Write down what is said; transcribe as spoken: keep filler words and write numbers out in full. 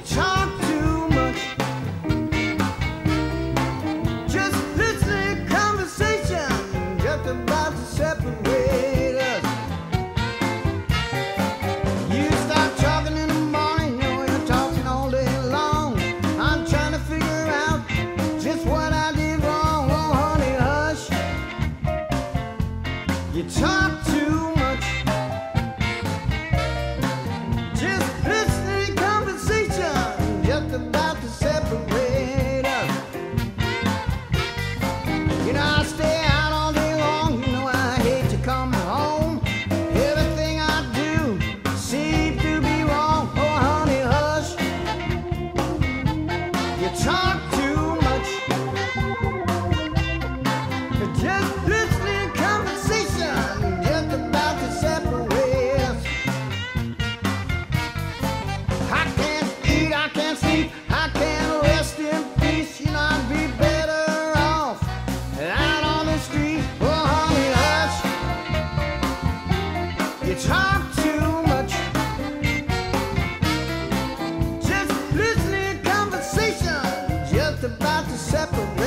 You talk too much. Just listening conversation, just about to separate us. You know I stay out all day long. You know I hate to come home. Everything I do seems to be wrong. Oh honey, hush. You talk too much. Just listening conversation. You talk too much. Just listening conversation, just about to separate.